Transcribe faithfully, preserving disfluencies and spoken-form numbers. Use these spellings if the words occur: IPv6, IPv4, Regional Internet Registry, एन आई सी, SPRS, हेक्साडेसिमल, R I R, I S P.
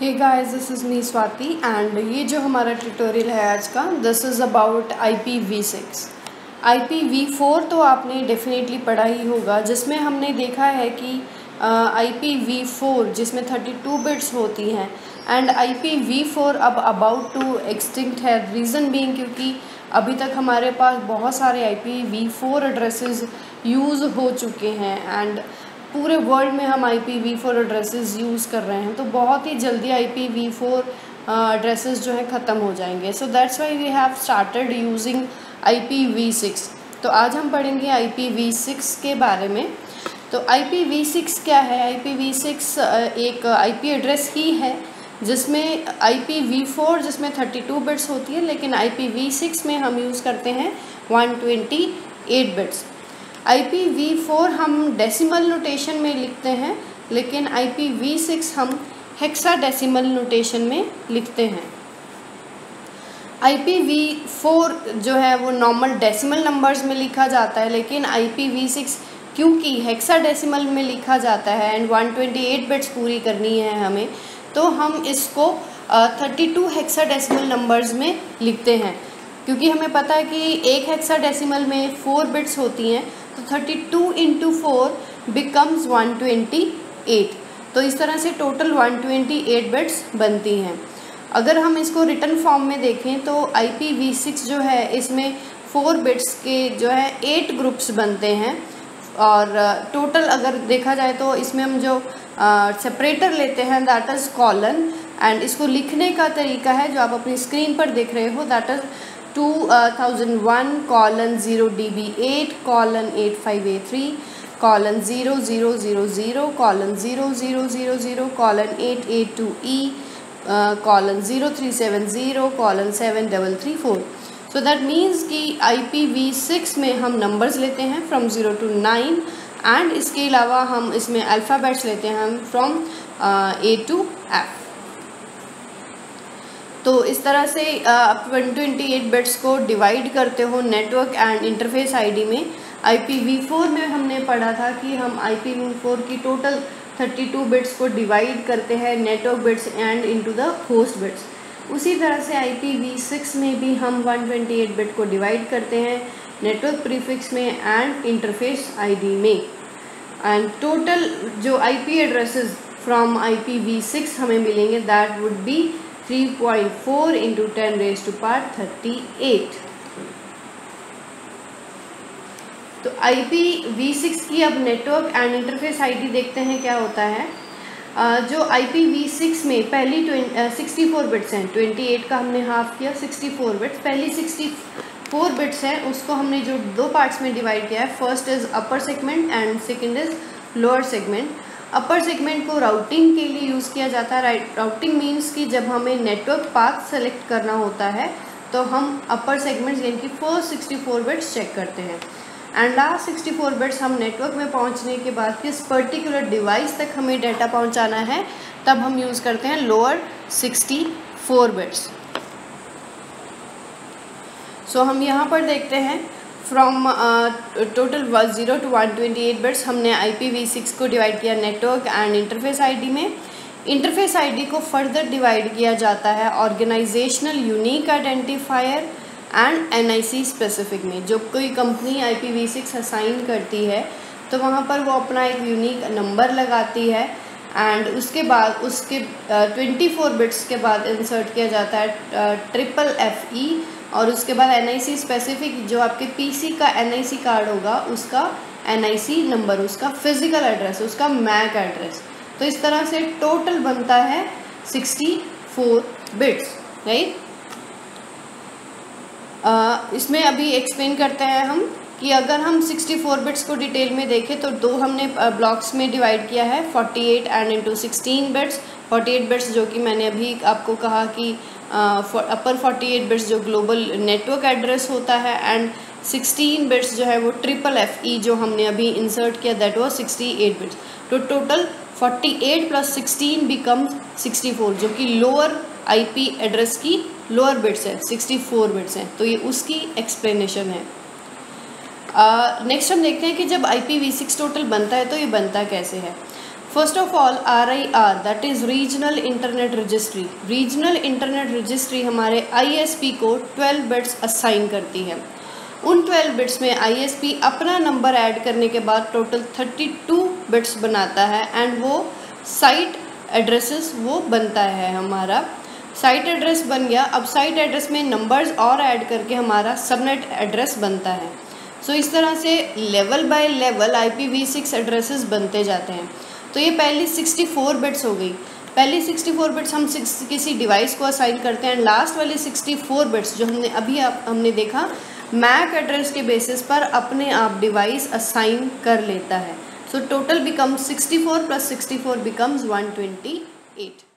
Hey guys, this is me Swati and ये जो हमारा ट्यूटोरियल है आज का, this is about I P V six. I P V four तो आपने डेफिनेटली पढ़ा ही होगा, जिसमें हमने देखा है कि आई पी वी फोर जिसमें थर्टी टू बिट्स होती हैं and I P V four अब अबाउट टू एक्सटिंक्ट है। रीज़न बीइंग क्योंकि अभी तक हमारे पास बहुत सारे I P V four addresses use हो चुके हैं एंड पूरे वर्ल्ड में हम I P V four addresses use कर रहे हैं, तो बहुत ही जल्दी I P V four addresses जो हैं ख़त्म हो जाएंगे। So that's why we have started using I P V six. तो आज हम पढ़ेंगे आई पी वी सिक्स के बारे में। तो आई पी वी सिक्स क्या है? आई पी वी सिक्स एक आईपी एड्रेस ही है जिसमें आई पी वी फोर जिसमें थर्टी टू बिट्स होती है, लेकिन आई पी वी सिक्स में हम यूज़ करते हैं one twenty eight bits. I P V four हम डेसिमल नोटेशन में लिखते हैं, लेकिन आई पी वी सिक्स हम हेक्साडेसिमल नोटेशन में लिखते हैं। आई पी वी फोर जो है वो नॉर्मल डेसिमल नंबर्स में लिखा जाता है, लेकिन आई पी वी सिक्स क्योंकि हेक्साडेसिमल में लिखा जाता है and one twenty eight bits पूरी करनी है हमें, तो हम इसको थर्टी टू हेक्साडेसिमल नंबर्स में लिखते हैं। क्योंकि हमें पता है कि एक हेक्साडेसिमल में फोर बिट्स होती हैं, तो thirty two into four becomes one twenty eight. तो इस तरह से total one twenty eight bits बनती हैं। अगर हम इसको रिटर्न फॉर्म में देखें तो आई पी वी सिक्स जो है इसमें फोर बिट्स के जो है एट ग्रुप्स बनते हैं, और टोटल अगर देखा जाए तो इसमें हम जो सेपरेटर uh, लेते हैं दैट इज़ कॉलन, एंड इसको लिखने का तरीका है जो आप अपनी स्क्रीन पर देख रहे हो, that is two thousand one colon zero D B eight colon eight five A three colon zero zero zero zero colon zero zero zero zero colon eight eight two E colon zero three seven zero colon seven double three four. So that means कि I P V six में हम numbers लेते हैं from zero to nine, and इसके अलावा हम इसमें alphabets लेते हैं हम फ्रॉम ए टू एफ। तो इस तरह से आप वन ट्वेंटी एट बिट्स को डिवाइड करते हो नेटवर्क एंड इंटरफेस आईडी में। आई पी वी फोर में हमने पढ़ा था कि हम आई पी वी फोर की टोटल थर्टी टू बिट्स को डिवाइड करते हैं network bits and into the host bits. उसी तरह से आई पी वी सिक्स में भी हम वन ट्वेंटी एट बिट को डिवाइड करते हैं नेटवर्क प्रीफिक्स में एंड इंटरफेस आईडी में, एंड टोटल जो IP addresses from I P V six हमें मिलेंगे that would be three point four into ten raise to power thirty eight. तो I P V six की अब network and interface ID देखते हैं क्या होता है। uh, जो आई पी वी सिक्स में पहली सिक्सटी फोर बिट्स हैं, ट्वेंटी एट का हमने हाफ किया, सिक्सटी फोर बिट्स, पहली सिक्सटी फोर बिट्स हैं, उसको हमने जो दो पार्ट्स में डिवाइड किया है, first is upper segment and second is lower segment. Upper segment को राउटिंग के लिए यूज़ किया जाता है। राउटिंग मीन्स कि जब हमें नेटवर्क पाथ सेलेक्ट करना होता है तो हम अपर सेगमेंट्स यानी कि first sixty four bits check करते हैं, and last sixty four bits हम नेटवर्क में पहुंचने के बाद किस पर्टिकुलर डिवाइस तक हमें डाटा पहुंचाना है, तब हम यूज़ करते हैं lower sixty four bits. So हम यहाँ पर देखते हैं from total zero to one twenty eight bits हमने आई पी वी सिक्स को डिवाइड किया नेटवर्क एंड इंटरफेस आईडी में। इंटरफेस आईडी को फर्दर डिवाइड किया जाता है organisational unique identifier and एन आई सी specific में। जो कोई company I P V six assign करती है तो वहाँ पर वो अपना एक यूनिक नंबर लगाती है, एंड उसके बाद उसके ट्वेंटी फोर बिट्स के बाद इंसर्ट किया जाता है ट्रिपल एफ ई, और उसके बाद एन आई सी स्पेसिफिक जो आपके पी सी का एन आई सी कार्ड होगा उसका एन आई सी नंबर, उसका फिजिकल एड्रेस, उसका मैक एड्रेस। तो इस तरह से टोटल बनता है सिक्सटी फोर बिट्स, राइट। इसमें अभी एक्सप्लेन करते हैं हम कि अगर हम सिक्सटी फोर बिट्स को डिटेल में देखें तो दो हमने ब्लॉक्स में डिवाइड किया है, forty eight and into sixteen bits. Forty eight bits जो कि मैंने अभी आपको कहा कि अपर फोर्टी एट बिट्स जो ग्लोबल नेटवर्क एड्रेस होता है, एंड सिक्सटीन बिट्स जो है वो ट्रिपल एफ ई जो हमने अभी इंसर्ट किया that was sixty eight bits. तो total forty eight plus sixteen becomes sixty four, जो कि लोअर आईपी एड्रेस की लोअर बिट्स है, सिक्सटी फोर बिट्स हैं। तो ये उसकी एक्सप्लेनेशन है। नेक्स्ट uh, हम देखते हैं कि जब I P V six total बनता है तो ये बनता कैसे है। First of all, R I R, that is Regional Internet Registry. Regional Internet Registry हमारे I S P को ट्वेल्व बिट्स असाइन करती है। उन ट्वेल्व बिट्स में I S P अपना नंबर ऐड करने के बाद टोटल थर्टी टू बिट्स बनाता है एंड वो साइट एड्रेसेस वो बनता है हमारा साइट एड्रेस बन गया। अब साइट एड्रेस में नंबर्स और ऐड करके हमारा सबनेट एड्रेस बनता है। सो so, इस तरह से level by level I P v six addresses बनते जाते हैं। तो ये पहली सिक्सटी फोर बिट्स हो गई। पहली सिक्सटी फोर बिट्स हम किसी डिवाइस को असाइन करते हैं एंड लास्ट वाली सिक्सटी फोर बिट्स जो हमने अभी आप, हमने देखा मैक एड्रेस के बेसिस पर अपने आप डिवाइस असाइन कर लेता है। So total becomes sixty four plus sixty four becomes one twenty eight.